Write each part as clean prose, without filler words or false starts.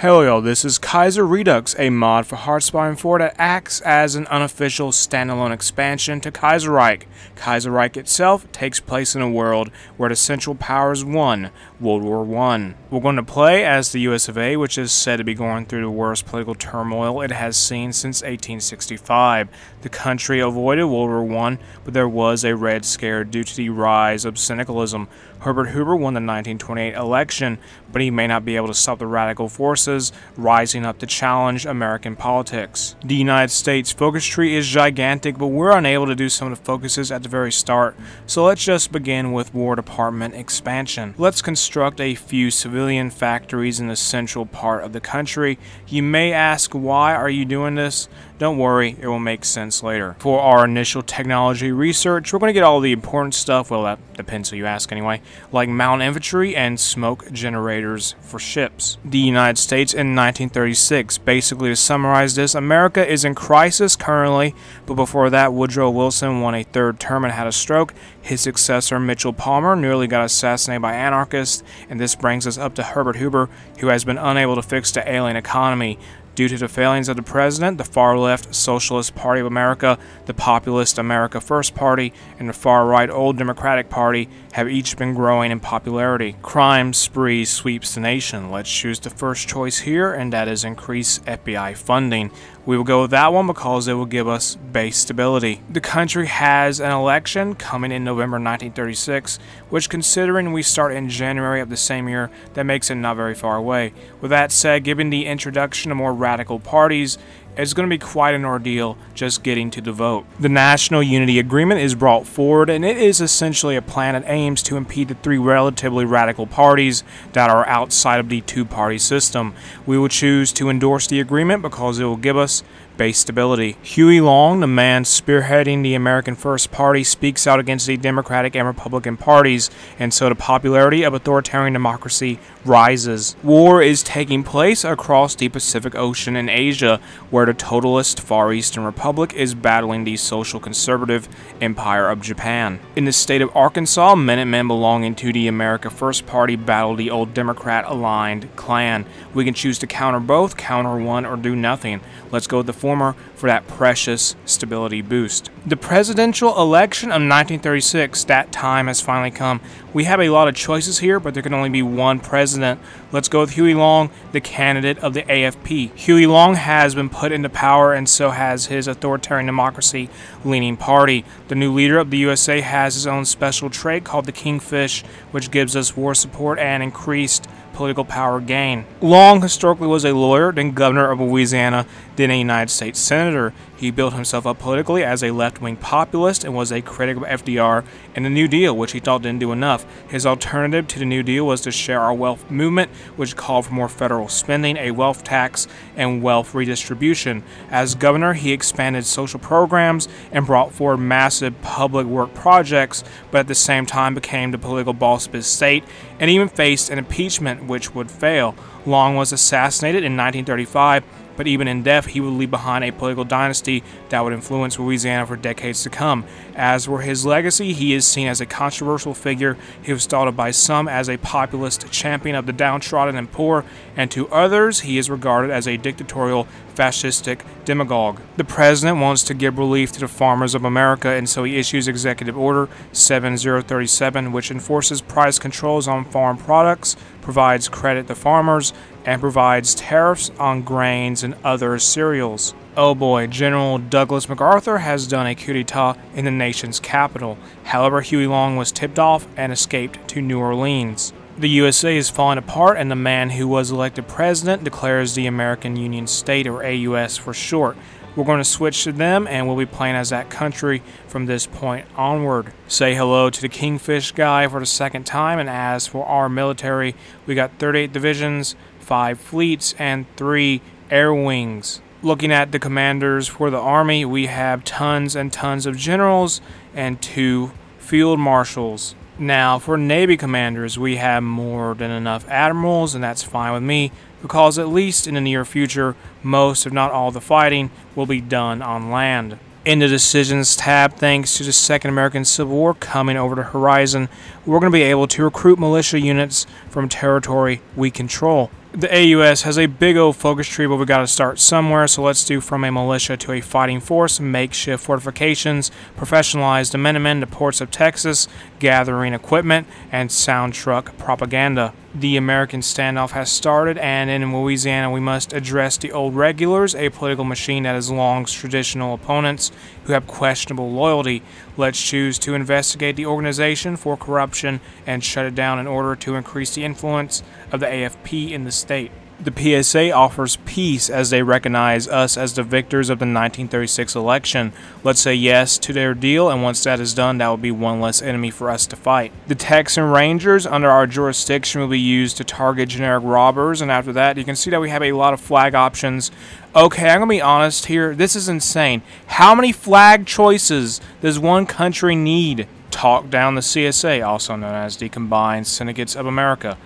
Hello y'all, this is Kaiser Redux, a mod for Hearts of Iron 4 that acts as an unofficial standalone expansion to Kaiserreich. Kaiserreich itself takes place in a world where the Central Powers won World War I. We're going to play as the US of A, which is said to be going through the worst political turmoil it has seen since 1865. The country avoided World War I, but there was a Red Scare due to the rise of syndicalism. Herbert Hoover won the 1928 election, but he may not be able to stop the radical forces rising up to challenge American politics. The United States focus tree is gigantic, but we're unable to do some of the focuses at the very start, so let's just begin with War Department expansion. Let's construct a few civilian factories in the central part of the country. You may ask, why are you doing this? Don't worry, it will make sense later. For our initial technology research, we're going to get all the important stuff, well that depends who you ask anyway, like mountain infantry and smoke generators for ships. The United States in 1936. Basically, to summarize this, America is in crisis currently, but before that Woodrow Wilson won a third term and had a stroke. His successor Mitchell Palmer nearly got assassinated by anarchists, and this brings us up to Herbert Hoover, who has been unable to fix the alien economy. Due to the failings of the president, the far-left Socialist Party of America, the populist America First Party, and the far-right Old Democratic Party have each been growing in popularity. Crime spree sweeps the nation. Let's choose the first choice here, and that is increase FBI funding. We will go with that one because it will give us base stability. The country has an election coming in November 1936, which, considering we start in January of the same year, that makes it not very far away. With that said, given the introduction of more radical parties, it's going to be quite an ordeal just getting to the vote. The National Unity Agreement is brought forward, and it is essentially a plan that aims to impede the three relatively radical parties that are outside of the two-party system. We will choose to endorse the agreement because it will give us base stability. Huey Long, the man spearheading the American First Party, speaks out against the Democratic and Republican parties, and so the popularity of authoritarian democracy rises. War is taking place across the Pacific Ocean and Asia, where the totalist Far Eastern Republic is battling the social conservative Empire of Japan. In the state of Arkansas, Minutemen belonging to the America First Party battle the Old Democrat-aligned Klan. We can choose to counter both, counter one, or do nothing. Let's go with the former for that precious stability boost. The presidential election of 1936, that time has finally come. We have a lot of choices here, but there can only be one president. Let's go with Huey Long, the candidate of the AFP. Huey Long has been put into power, and so has his authoritarian democracy-leaning party. The new leader of the USA has his own special trait called the Kingfish, which gives us war support and increased political power gain. Long historically was a lawyer, then governor of Louisiana, then a United States senator. He built himself up politically as a left-wing populist and was a critic of FDR and the New Deal, which he thought didn't do enough. His alternative to the New Deal was the Share Our Wealth movement, which called for more federal spending, a wealth tax, and wealth redistribution. As governor, he expanded social programs and brought forward massive public work projects, but at the same time became the political boss of his state and even faced an impeachment which would fail. Long was assassinated in 1935, but even in death, he would leave behind a political dynasty that would influence Louisiana for decades to come. As for his legacy, he is seen as a controversial figure. He was thought of by some as a populist champion of the downtrodden and poor, and to others, he is regarded as a dictatorial, fascistic demagogue. The president wants to give relief to the farmers of America, and so he issues Executive Order 7037, which enforces price controls on farm products, provides credit to farmers, and provides tariffs on grains and other cereals. Oh boy, General Douglas MacArthur has done a coup d'etat in the nation's capital. However, Huey Long was tipped off and escaped to New Orleans. The USA is falling apart, and the man who was elected president declares the American Union State, or AUS for short. We're going to switch to them, and we'll be playing as that country from this point onward. Say hello to the Kingfish guy for the second time, and as for our military, we got 38 divisions, 5 fleets, and 3 air wings. Looking at the commanders for the army, we have tons and tons of generals and 2 field marshals. Now, for Navy commanders, we have more than enough admirals, and that's fine with me, because at least in the near future, most if not all the fighting will be done on land. In the Decisions tab, thanks to the Second American Civil War coming over the horizon, we're going to be able to recruit militia units from territory we control. the AUS has a big old focus tree, but we got to start somewhere. So let's do from a militia to a fighting force, makeshift fortifications, professionalized Minutemen to ports of Texas, gathering equipment, and sound truck propaganda. The American standoff has started, and in Louisiana we must address the old regulars, a political machine that has long traditional opponents who have questionable loyalty. Let's choose to investigate the organization for corruption and shut it down in order to increase the influence of the AFP in the state. The PSA offers peace as they recognize us as the victors of the 1936 election. Let's say yes to their deal, and once that is done, that will be one less enemy for us to fight. The Texan Rangers under our jurisdiction will be used to target generic robbers, and after that, you can see that we have a lot of flag options. Okay, I'm going to be honest here. This is insane. How many flag choices does one country need? Talk down the CSA, also known as the Combined Syndicates of America.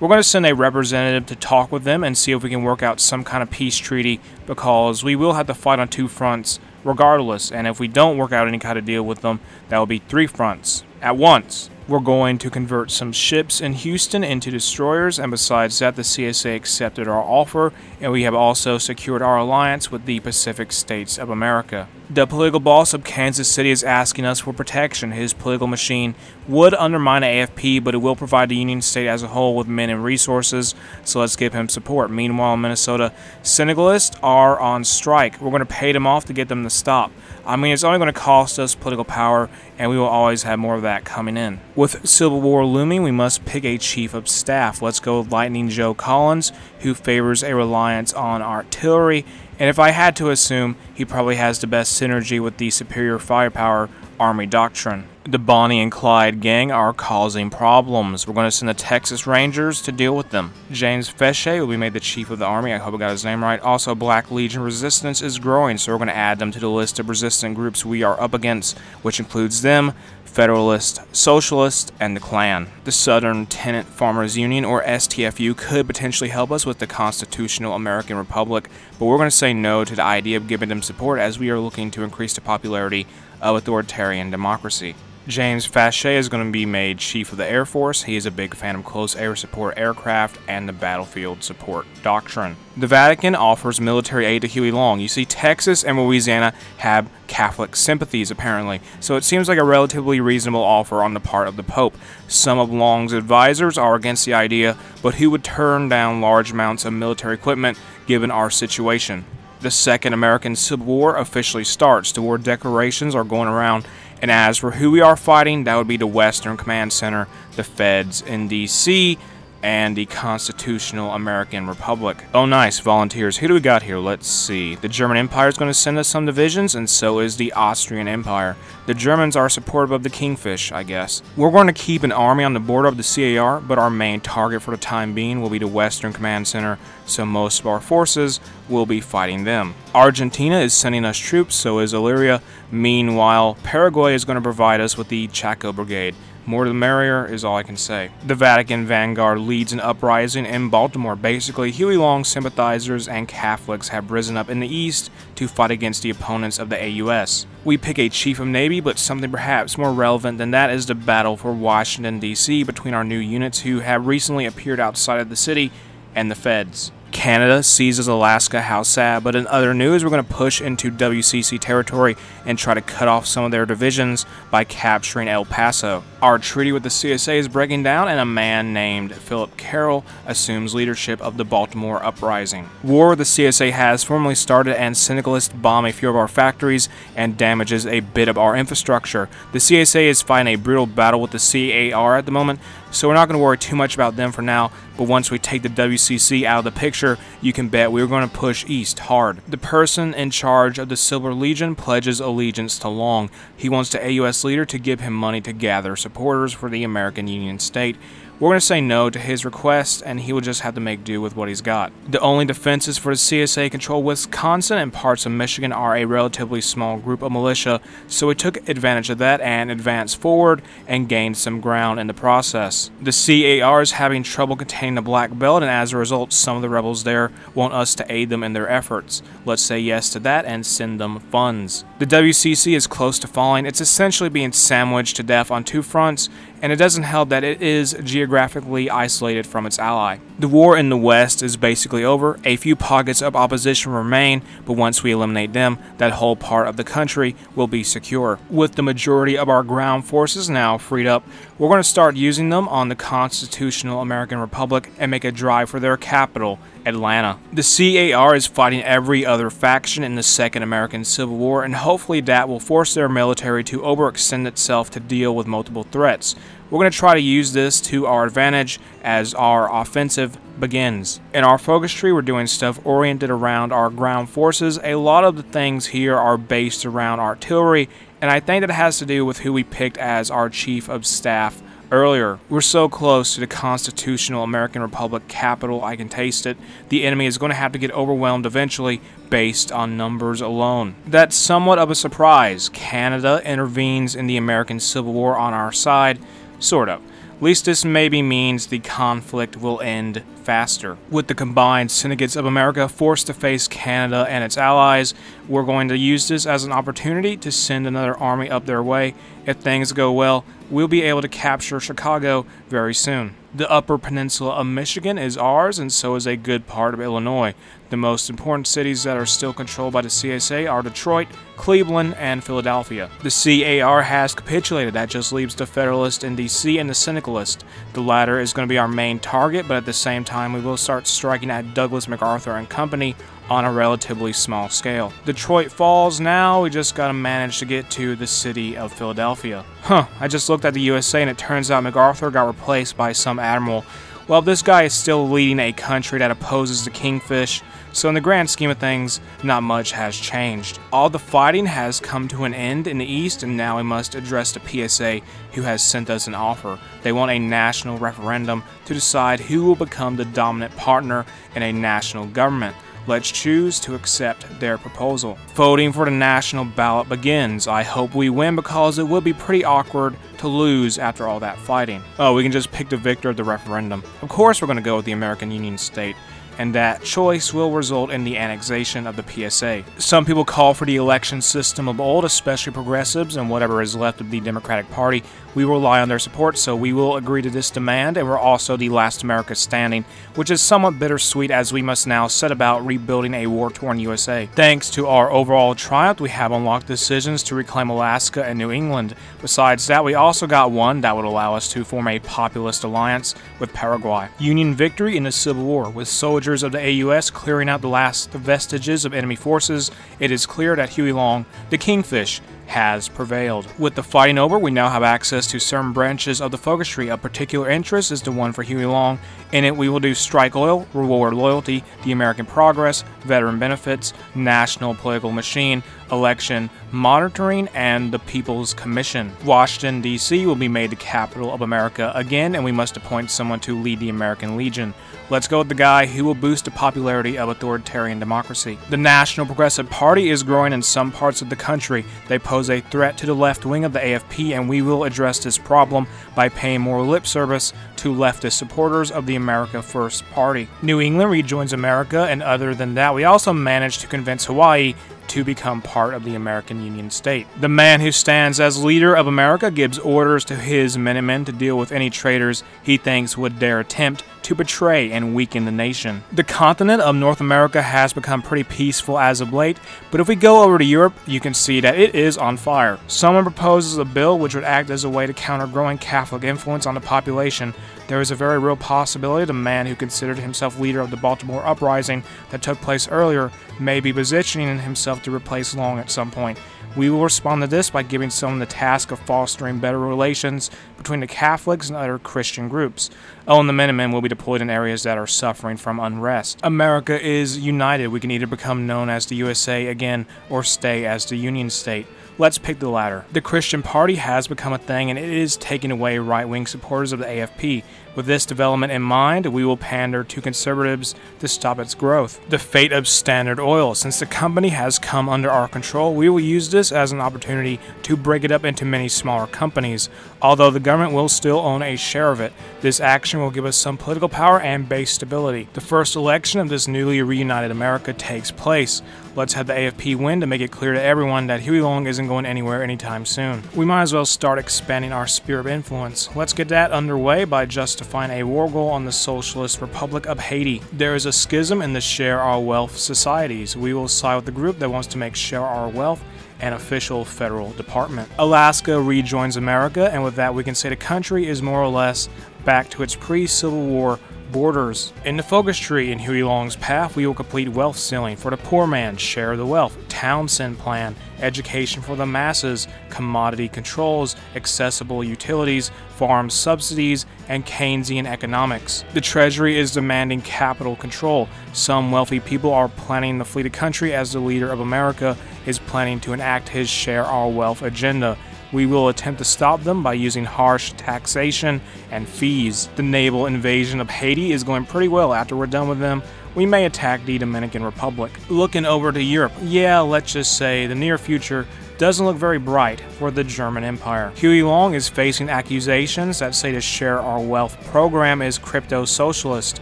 We're going to send a representative to talk with them and see if we can work out some kind of peace treaty, because we will have to fight on two fronts regardless, and if we don't work out any kind of deal with them, that will be three fronts at once. We're going to convert some ships in Houston into destroyers, and besides that, the CSA accepted our offer, and we have also secured our alliance with the Pacific States of America. The political boss of Kansas City is asking us for protection. His political machine would undermine AFP, but it will provide the Union State as a whole with men and resources, so let's give him support. Meanwhile, Minnesota syndicalists are on strike. We're going to pay them off to get them to stop. I mean, it's only going to cost us political power, and we will always have more of that coming in. With Civil War looming, we must pick a chief of staff. Let's go with Lightning Joe Collins, who favors a reliance on artillery, and if I had to assume, he probably has the best synergy with the superior firepower army doctrine. The Bonnie and Clyde gang are causing problems. We're going to send the Texas Rangers to deal with them. James Fesche will be made the chief of the army. I hope I got his name right. Also, Black Legion resistance is growing, so we're going to add them to the list of resistant groups we are up against, which includes them, Federalist, Socialist, and the Klan. The Southern Tenant Farmers Union, or STFU, could potentially help us with the Constitutional American Republic, but we're going to say no to the idea of giving them support as we are looking to increase the popularity of authoritarian democracy. James Fache is going to be made Chief of the Air Force. He is a big fan of close air support aircraft and the battlefield support doctrine. The Vatican offers military aid to Huey Long. You see, Texas and Louisiana have Catholic sympathies, apparently, so it seems like a relatively reasonable offer on the part of the Pope. Some of Long's advisors are against the idea, but who would turn down large amounts of military equipment given our situation? The Second American Civil War officially starts. The war declarations are going around, and as for who we are fighting, that would be the Western Command Center, the Feds in D.C., and the Constitutional American Republic. Oh nice, volunteers. Who do we got here? Let's see. The German Empire is going to send us some divisions, and so is the Austrian Empire. The Germans are supportive of the Kingfish, I guess. We're going to keep an army on the border of the CAR, but our main target for the time being will be the Western Command Center, so most of our forces will be fighting them. Argentina is sending us troops, so is Illyria. Meanwhile, Paraguay is going to provide us with the Chaco Brigade. More the merrier is all I can say. The Vatican vanguard leads an uprising in Baltimore. Basically, Huey Long sympathizers and Catholics have risen up in the East to fight against the opponents of the AUS. We pick a chief of navy, but something perhaps more relevant than that is the battle for Washington, D.C. between our new units who have recently appeared outside of the city and the Feds. Canada seizes Alaska, how sad, but in other news, we're going to push into WCC territory and try to cut off some of their divisions by capturing El Paso. Our treaty with the CSA is breaking down, and a man named Philip Carroll assumes leadership of the Baltimore uprising. War with the CSA has formally started, and syndicalists bomb a few of our factories and damages a bit of our infrastructure. The CSA is fighting a brutal battle with the CAR at the moment, so we're not going to worry too much about them for now, but once we take the WCC out of the picture, you can bet we're going to push east hard. The person in charge of the Silver Legion pledges allegiance to Long. He wants the AUS leader to give him money to gather supporters for the American Union State. We're going to say no to his request, and he will just have to make do with what he's got. The only defenses for the CSA control Wisconsin and parts of Michigan are a relatively small group of militia, so we took advantage of that and advanced forward and gained some ground in the process. The CAR is having trouble containing the Black Belt, and as a result, some of the rebels there want us to aid them in their efforts. Let's say yes to that and send them funds. The WCC is close to falling. It's essentially being sandwiched to death on two fronts, and it doesn't help that it is geographically isolated from its ally. The war in the West is basically over. A few pockets of opposition remain, but once we eliminate them, that whole part of the country will be secure. With the majority of our ground forces now freed up, we're going to start using them on the Constitutional American Republic and make a drive for their capital, Atlanta. The CAR is fighting every other faction in the Second American Civil War, and hopefully that will force their military to overextend itself to deal with multiple threats. We're going to try to use this to our advantage as our offensive begins. In our focus tree, we're doing stuff oriented around our ground forces. A lot of the things here are based around artillery, and I think that has to do with who we picked as our chief of staff earlier. We're so close to the Constitutional American Republic capital, I can taste it. The enemy is going to have to get overwhelmed eventually based on numbers alone. That's somewhat of a surprise. Canada intervenes in the American Civil War on our side, sort of. At least this maybe means the conflict will end faster. With the Combined Syndicates of America forced to face Canada and its allies, we're going to use this as an opportunity to send another army up their way. If things go well, we'll be able to capture Chicago very soon. The Upper Peninsula of Michigan is ours, and so is a good part of Illinois. The most important cities that are still controlled by the CSA are Detroit, Cleveland, and Philadelphia. The CAR has capitulated. That just leaves the Federalist in DC and the Syndicalist. The latter is going to be our main target, but at the same time we will start striking at Douglas MacArthur and company on a relatively small scale. Detroit falls now, we just gotta manage to get to the city of Philadelphia. I just looked at the USA and it turns out MacArthur got replaced by some admiral. Well, this guy is still leading a country that opposes the Kingfish, so in the grand scheme of things, not much has changed. All the fighting has come to an end in the East, and now we must address the PSA, who has sent us an offer. They want a national referendum to decide who will become the dominant partner in a national government. Let's choose to accept their proposal. Voting for the national ballot begins. I hope we win, because it would be pretty awkward to lose after all that fighting. Oh, we can just pick the victor of the referendum. Of course we're going to go with the American Union State, and that choice will result in the annexation of the PSA. Some people call for the election system of old, especially progressives and whatever is left of the Democratic Party. We rely on their support, so we will agree to this demand, and we're also the last America standing, which is somewhat bittersweet as we must now set about rebuilding a war-torn USA. Thanks to our overall triumph, we have unlocked decisions to reclaim Alaska and New England. Besides that, we also got one that would allow us to form a populist alliance with Paraguay. Union victory in the Civil War. With soldiers of the AUS clearing out the last vestiges of enemy forces, it is clear that Huey Long, the Kingfish, has prevailed. With the fighting over, we now have access to certain branches of the focus tree. Of particular interest is the one for Huey Long. In it, we will do strike oil, reward loyalty, the American progress, veteran benefits, national political machine, election monitoring, and the People's Commission. Washington, D.C. will be made the capital of America again, and we must appoint someone to lead the American Legion. Let's go with the guy who will boost the popularity of authoritarian democracy. The National Progressive Party is growing in some parts of the country. They pose a threat to the left wing of the AFP, and we will address this problem by paying more lip service to leftist supporters of the America First Party. New England rejoins America, and other than that, we also managed to convince Hawaii to become part of the American Union State. The man who stands as leader of America gives orders to his Minutemen to deal with any traitors he thinks would dare attempt to betray and weaken the nation. The continent of North America has become pretty peaceful as of late, but if we go over to Europe, you can see that it is on fire. Someone proposes a bill which would act as a way to counter growing Catholic influence on the population. There is a very real possibility the man who considered himself leader of the Baltimore uprising that took place earlier may be positioning himself to replace Long at some point. We will respond to this by giving someone the task of fostering better relations between the Catholics and other Christian groups. Oh, and the Minutemen will be deployed in areas that are suffering from unrest. America is united. We can either become known as the USA again or stay as the Union State. Let's pick the latter. The Christian Party has become a thing, and it is taking away right-wing supporters of the AFP. With this development in mind, we will pander to conservatives to stop its growth. The fate of Standard Oil. Since the company has come under our control, we will use this as an opportunity to break it up into many smaller companies. Although the government will still own a share of it, this action will give us some political power and base stability. The first election of this newly reunited America takes place. Let's have the AFP win to make it clear to everyone that Huey Long isn't going anywhere anytime soon. We might as well start expanding our sphere of influence. Let's get that underway by justifying a war goal on the Socialist Republic of Haiti. There is a schism in the Share Our Wealth societies. We will side with the group that wants to make Share Our Wealth an official federal department. Alaska rejoins America, and with that we can say the country is more or less back to its pre-Civil War borders. In the focus tree in Huey Long's path, we will complete wealth ceiling for the poor man, share the wealth, Townsend plan, education for the masses, commodity controls, accessible utilities, farm subsidies, and Keynesian economics. The Treasury is demanding capital control. Some wealthy people are planning to flee the country as the leader of America is planning to enact his Share Our Wealth agenda. We will attempt to stop them by using harsh taxation and fees. The naval invasion of Haiti is going pretty well. After we're done with them, we may attack the Dominican Republic. Looking over to Europe, yeah, let's just say the near future doesn't look very bright for the German Empire. Huey Long is facing accusations that say the Share Our Wealth program is crypto-socialist.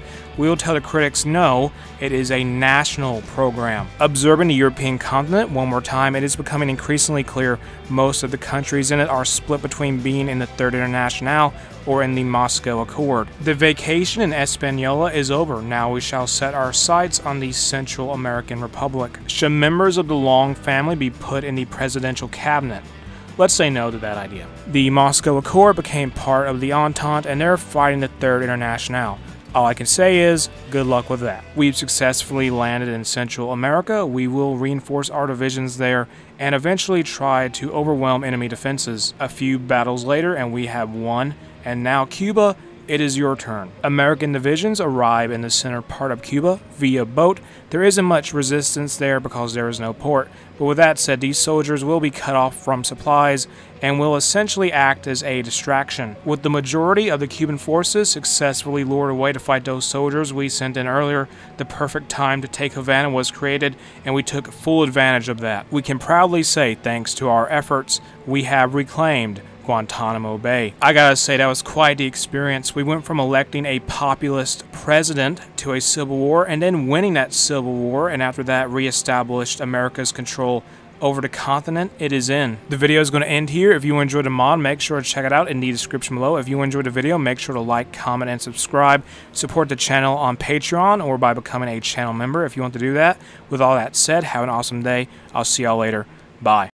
We will tell the critics no, it is a national program. Observing the European continent one more time, it is becoming increasingly clear most of the countries in it are split between being in the Third International or in the Moscow Accord. The vacation in Hispaniola is over. Now we shall set our sights on the Central American Republic. Should members of the Long family be put in the presidential cabinet? Let's say no to that idea. The Moscow Accord became part of the Entente, and they're fighting the Third International. All I can say is, good luck with that. We've successfully landed in Central America. We will reinforce our divisions there and eventually try to overwhelm enemy defenses. A few battles later and we have won. And now Cuba, it is your turn. American divisions arrive in the center part of Cuba via boat. There isn't much resistance there because there is no port. But with that said, these soldiers will be cut off from supplies and will essentially act as a distraction. With the majority of the Cuban forces successfully lured away to fight those soldiers we sent in earlier, the perfect time to take Havana was created, and we took full advantage of that. We can proudly say, thanks to our efforts, we have reclaimed Guantanamo Bay. I gotta say, that was quite the experience. We went from electing a populist president to a civil war, and then winning that civil war, and after that reestablished America's control over the continent it is in. The video is going to end here. If you enjoyed the mod, make sure to check it out in the description below. If you enjoyed the video, make sure to like, comment, and subscribe. Support the channel on Patreon or by becoming a channel member if you want to do that. With all that said, have an awesome day. I'll see y'all later. Bye.